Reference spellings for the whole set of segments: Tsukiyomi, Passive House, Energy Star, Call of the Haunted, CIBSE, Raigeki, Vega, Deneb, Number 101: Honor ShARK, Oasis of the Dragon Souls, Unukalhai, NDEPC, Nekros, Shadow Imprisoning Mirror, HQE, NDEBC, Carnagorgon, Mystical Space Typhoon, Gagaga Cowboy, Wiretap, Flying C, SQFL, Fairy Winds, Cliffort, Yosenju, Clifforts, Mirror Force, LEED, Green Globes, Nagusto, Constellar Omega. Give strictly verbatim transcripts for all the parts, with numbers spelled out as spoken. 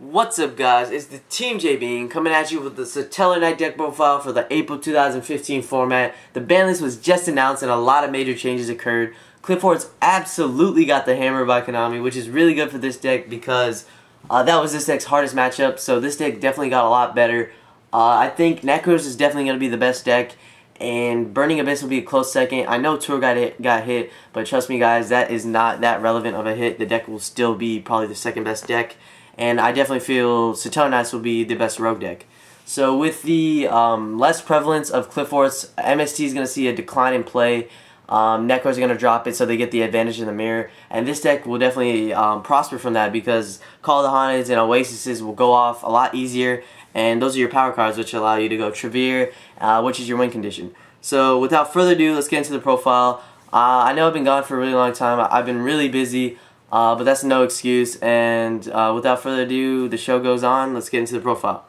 What's up, guys? It's the Team J B coming at you with the Satellarknight deck profile for the April two thousand fifteen format. The ban list was just announced and a lot of major changes occurred. Cliffforts absolutely got the hammer by Konami, which is really good for this deck because uh, that was this deck's hardest matchup, so this deck definitely got a lot better. Uh, I think Nekros is definitely going to be the best deck, and Burning Abyss will be a close second. I know Tour got hit, got hit, but trust me guys, that is not that relevant of a hit. The deck will still be probably the second best deck. And I definitely feel Satellarknight will be the best rogue deck. So with the um, less prevalence of Clifforts, M S T is going to see a decline in play. Um, Nekros are going to drop it so they get the advantage in the mirror. And this deck will definitely um, prosper from that because Call of the Haunted and Oasis will go off a lot easier. And those are your power cards which allow you to go Triverr, uh, which is your win condition. So without further ado, let's get into the profile. Uh, I know I've been gone for a really long time. I've been really busy. Uh, but that's no excuse, and uh, without further ado, the show goes on. Let's get into the profile.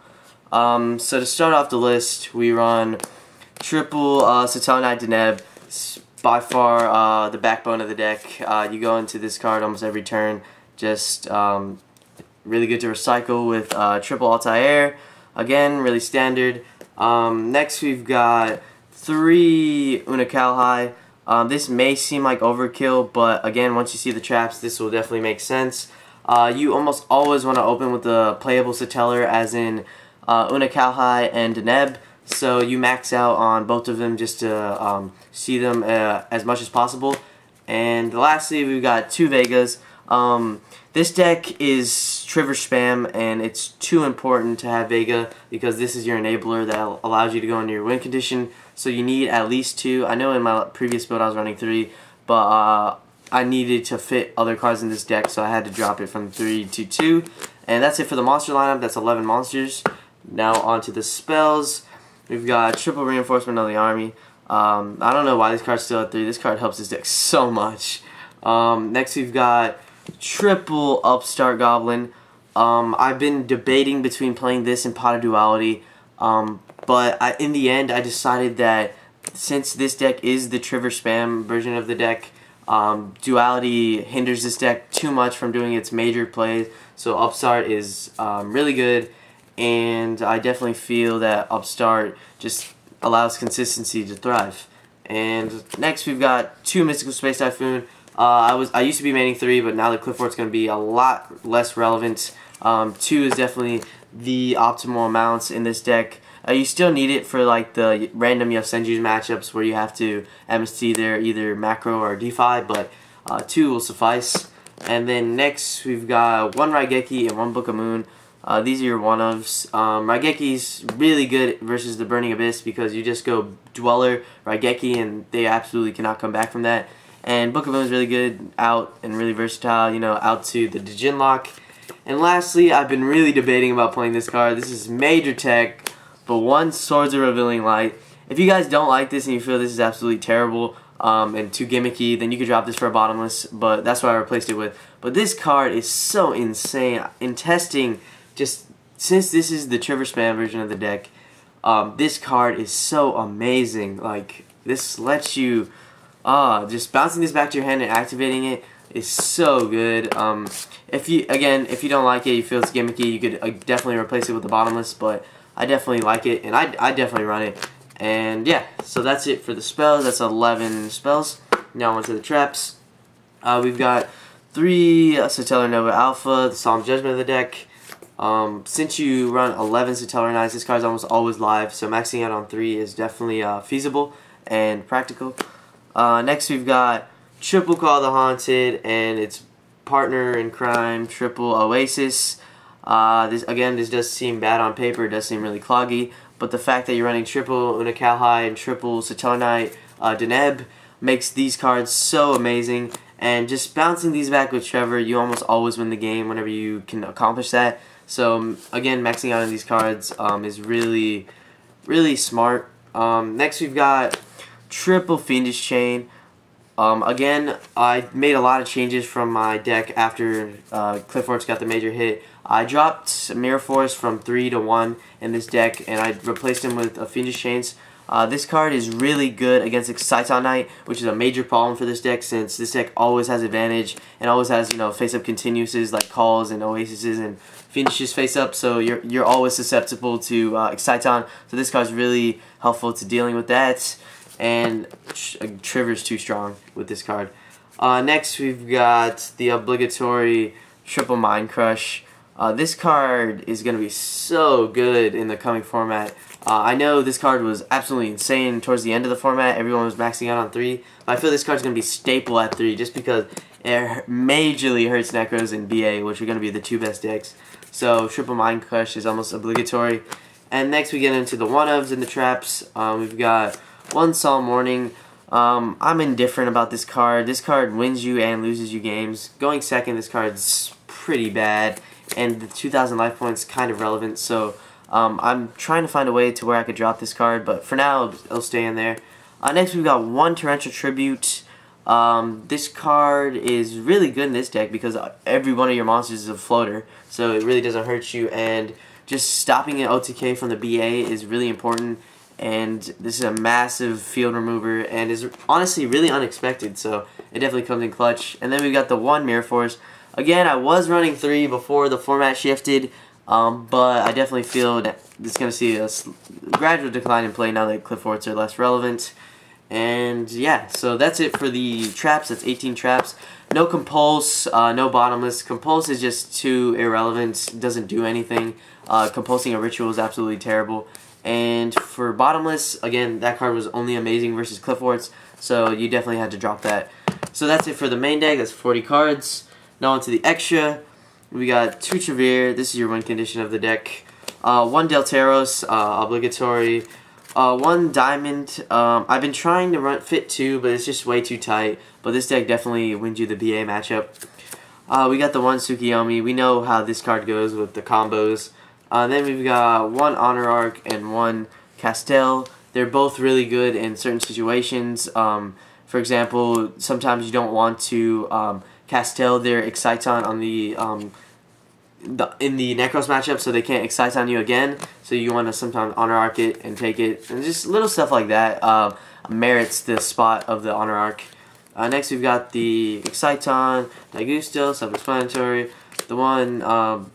Um, so to start off the list, we run triple uh, Satellarknight Deneb, by far uh, the backbone of the deck. Uh, you go into this card almost every turn, just um, really good to recycle with uh, triple Altair, again, really standard. Um, next we've got three Unukalhai. Um, this may seem like overkill, but again, once you see the traps, this will definitely make sense. Uh, you almost always want to open with the playable Satellar, as in uh, Unukalhai and Deneb, so you max out on both of them just to um, see them uh, as much as possible. And lastly, we've got two Vegas. Um, this deck is Triverr spam, and it's too important to have Vega because this is your enabler that allows you to go into your win condition. So you need at least two. I know in my previous build I was running three, but uh, I needed to fit other cards in this deck, so I had to drop it from three to two. And that's it for the monster lineup. That's eleven monsters. Now onto the spells. We've got triple Reinforcement of the Army. Um, I don't know why this card's still at three. This card helps this deck so much. Um, next we've got triple Upstart Goblin. Um, I've been debating between playing this and Pot of Duality. Um, But I, in the end, I decided that since this deck is the Triverr spam version of the deck, um, Duality hinders this deck too much from doing its major plays. So Upstart is um, really good, and I definitely feel that Upstart just allows consistency to thrive. And next we've got two Mystical Space Typhoon. Uh, I was I used to be maining three, but now the Cliffort's going to be a lot less relevant. Um, two is definitely the optimal amounts in this deck. Uh, you still need it for like the random Yosenju matchups where you have to M S T their either macro or DeFi, but uh, two will suffice. And then next we've got one Raigeki and one Book of Moon. Uh, these are your one-ofs. Um, Raigeki's really good versus the Burning Abyss because you just go Dweller, Raigeki, and they absolutely cannot come back from that. And Book of Moon is really good out and really versatile, you know, out to the Djinlock. And lastly, I've been really debating about playing this card. This is major tech. But one, Swords of Revealing Light. If you guys don't like this and you feel this is absolutely terrible um, and too gimmicky, then you could drop this for a bottomless, but that's what I replaced it with. But this card is so insane. In testing, just since this is the Triverr spam version of the deck, um, this card is so amazing. Like, this lets you, uh, just bouncing this back to your hand and activating it is so good. Um, if you, again, if you don't like it, you feel it's gimmicky, you could uh, definitely replace it with the bottomless, but I definitely like it, and I, I definitely run it. And yeah, so that's it for the spells. That's eleven spells. Now onto the traps. Uh, we've got three Satellar Nova Alpha, the Solemn Judgment of the deck. Um, since you run eleven Satellar Knights, this card is almost always live, so maxing out on three is definitely uh, feasible and practical. Uh, next we've got triple Call of the Haunted, and its partner in crime, triple Oasis. Uh, this again, this does seem bad on paper, it does seem really cloggy, but the fact that you're running triple Unukalhai and triple Satellarknight uh, Deneb makes these cards so amazing, and just bouncing these back with Triverr, you almost always win the game whenever you can accomplish that. So again, maxing out on these cards um, is really, really smart. Um, next we've got triple Fiendish Chain. Um, again, I made a lot of changes from my deck after uh, Clifforts got the major hit. I dropped Mirror Force from three to one in this deck, and I replaced him with a Fiendish Chains. Uh, this card is really good against Exciton Knight, which is a major problem for this deck since this deck always has advantage and always has, you know, face-up continuouses like Calls and Oases and Fiendish's face-up, so you're, you're always susceptible to uh, Exciton. So this card is really helpful to dealing with that, and Triverr's too strong with this card. Uh, next, we've got the obligatory Triple Mind Crush. Uh, this card is going to be so good in the coming format. Uh, I know this card was absolutely insane towards the end of the format. Everyone was maxing out on three. But I feel this card's going to be staple at three just because it majorly hurts Nekros and B A, which are going to be the two best decks. So Triple Mind Crush is almost obligatory. And next we get into the one-ofs and the traps. Um, we've got One Solemn Morning. Um, I'm indifferent about this card. This card wins you and loses you games. Going second, this card's pretty bad. And the two thousand life points kind of relevant, so um, I'm trying to find a way to where I could drop this card, but for now it'll stay in there. Uh, next we've got one Torrential Tribute. Um, this card is really good in this deck because every one of your monsters is a floater, so it really doesn't hurt you, and just stopping an O T K from the B A is really important, and this is a massive field remover and is honestly really unexpected, so it definitely comes in clutch. And then we've got the one Mirror Force. Again, I was running three before the format shifted, um, but I definitely feel that it's going to see a gradual decline in play now that Clifforts are less relevant. And yeah, so that's it for the traps. That's eighteen traps. No Compulse, uh, no Bottomless. Compulse is just too irrelevant, doesn't do anything. Uh, compulsing a ritual is absolutely terrible. And for Bottomless, again, that card was only amazing versus Clifforts, so you definitely had to drop that. So that's it for the main deck. That's forty cards. Now onto the extra. We got two Triverr. This is your win condition of the deck. Uh, one Deltaros, uh, obligatory. Uh, one Diamond. Um, I've been trying to run fit two, but it's just way too tight. But this deck definitely wins you the B A matchup. Uh, we got the one Tsukiyomi. We know how this card goes with the combos. Uh, then we've got one Honor Arc and one Castel. They're both really good in certain situations. Um, for example, sometimes you don't want to Um, Castel their Exciton on the, um, the in the Nekros matchup, so they can't Exciton you again. So you want to sometimes Honor Arc it and take it, and just little stuff like that uh, merits the spot of the Honor Arc. Uh, next we've got the Exciton Nagusto, self-explanatory. The one um,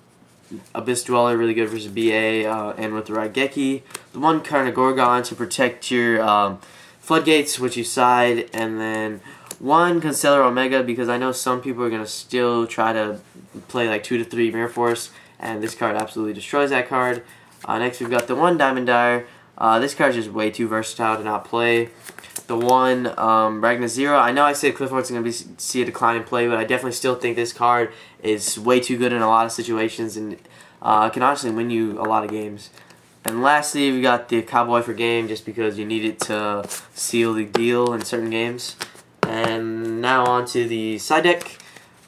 Abyss Dweller, really good versus B A, uh, and with the Raigeki. The one Carnagorgon to protect your um, floodgates, which you side, and then one Constellar Omega, because I know some people are going to still try to play like two to three Mirror Force, and this card absolutely destroys that card. Uh, next we've got the one Diamond Dire. Uh, this card is just way too versatile to not play. The one um, Ragna Zero. I know I said Clifforts are going to see a decline in play, but I definitely still think this card is way too good in a lot of situations, and uh, can honestly win you a lot of games. And lastly, we got the Cowboy for Game, just because you need it to seal the deal in certain games. And now on to the side deck.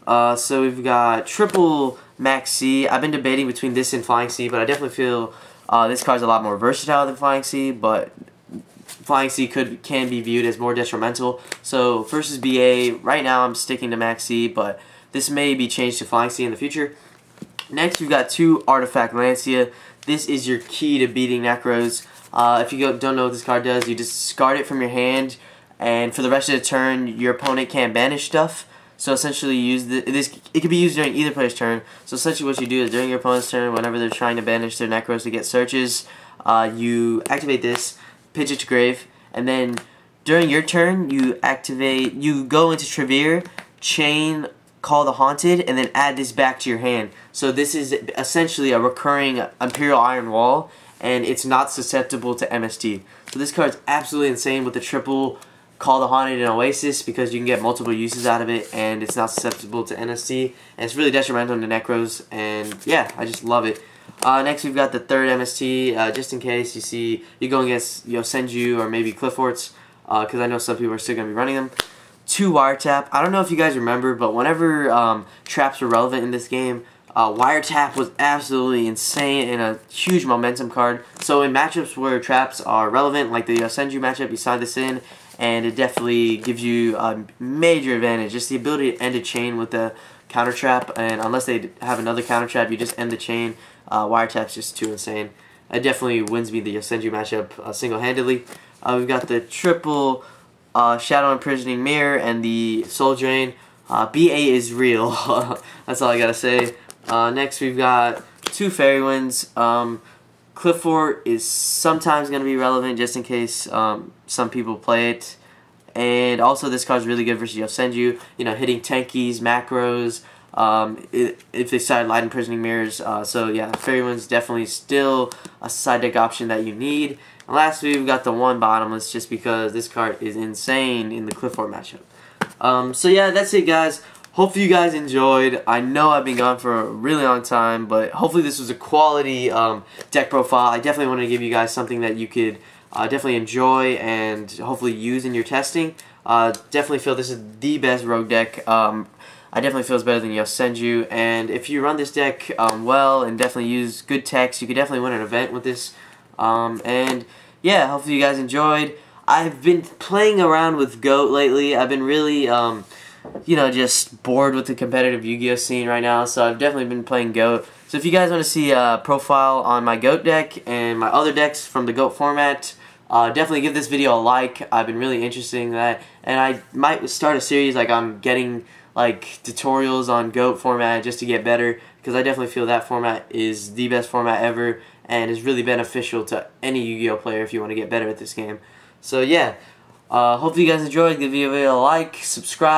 Uh, so we've got triple Max C. I've been debating between this and Flying C, but I definitely feel uh, this card's a lot more versatile than Flying C, but Flying C could can be viewed as more detrimental. So versus B A, right now I'm sticking to Max C, but this may be changed to Flying C in the future. Next we've got two Artifact Lancia. This is your key to beating Nekros. Uh, if you go, don't know what this card does, you discard it from your hand, and for the rest of the turn, your opponent can't banish stuff. So essentially, you use the, this. It can be used during either player's turn. So essentially, what you do is during your opponent's turn, whenever they're trying to banish their Nekros to get searches, uh, you activate this, pitch it to grave, and then during your turn, you activate. You go into Triverr, chain Call the Haunted, and then add this back to your hand. So this is essentially a recurring Imperial Iron Wall, and it's not susceptible to M S T. So this card's absolutely insane with the triple Call the Haunted in Oasis, because you can get multiple uses out of it, and it's not susceptible to N S C, and it's really detrimental to Nekros, and yeah, I just love it. Uh, next we've got the third M S T, uh, just in case you see you're going against Yosenju or maybe Clifforts, because uh, I know some people are still going to be running them. Two Wiretap. I don't know if you guys remember, but whenever um, traps were relevant in this game, uh, Wiretap was absolutely insane and a huge momentum card. So in matchups where traps are relevant, like the Yosenju matchup, you sign this in, and it definitely gives you a major advantage. Just the ability to end a chain with a counter trap, and unless they have another counter trap, you just end the chain. Uh, Wiretap's just too insane. It definitely wins me the Yosenju matchup uh, single-handedly. Uh, we've got the triple uh, Shadow Imprisoning Mirror and the Soul Drain. Uh, B A is real. That's all I gotta say. Uh, next we've got two Fairy Winds. Um, Cliffort is sometimes gonna be relevant just in case um, some people play it. And also this card's really good versus Yosenju. You know, hitting tankies, macros, um, it, if they side Light Imprisoning Mirrors. Uh, so yeah, Fairy Winds definitely still a side deck option that you need. And lastly, we've got the one Bottomless just because this card is insane in the Cliffort matchup. Um, so yeah, that's it guys. Hopefully you guys enjoyed. I know I've been gone for a really long time, but hopefully this was a quality um, deck profile. I definitely want to give you guys something that you could uh, definitely enjoy and hopefully use in your testing. Uh, definitely feel this is the best rogue deck. Um, I definitely feel it's better than Yosenju, and if you run this deck um, well and definitely use good text, you could definitely win an event with this. Um, and yeah, hopefully you guys enjoyed. I've been playing around with GOAT lately. I've been really, um, you know, just bored with the competitive Yu-Gi-Oh! Scene right now, so I've definitely been playing GOAT. So if you guys want to see a profile on my GOAT deck and my other decks from the GOAT format, uh, definitely give this video a like. I've been really interested in that, and I might start a series, like I'm getting like tutorials on GOAT format just to get better, because I definitely feel that format is the best format ever and is really beneficial to any Yu-Gi-Oh! Player if you want to get better at this game. So yeah, uh, hopefully you guys enjoyed. Give the video a like, subscribe.